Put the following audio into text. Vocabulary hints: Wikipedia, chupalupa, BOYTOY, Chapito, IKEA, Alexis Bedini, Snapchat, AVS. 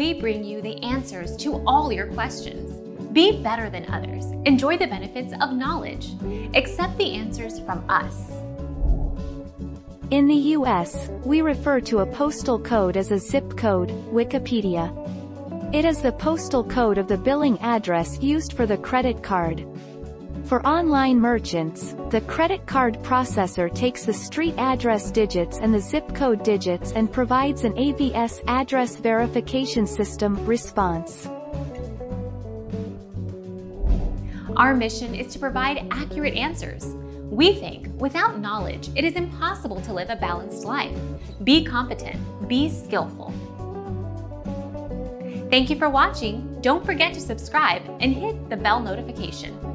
we bring you the answers to all your questions. Be better than others. Enjoy the benefits of knowledge. Accept the answers from us. In the US, we refer to a postal code as a zip code, Wikipedia. It is the postal code of the billing address used for the credit card. For online merchants, the credit card processor takes the street address digits and the zip code digits and provides an AVS address verification system response. Our mission is to provide accurate answers. We think, without knowledge, it is impossible to live a balanced life. Be competent, be skillful. Thank you for watching. Don't forget to subscribe and hit the bell notification.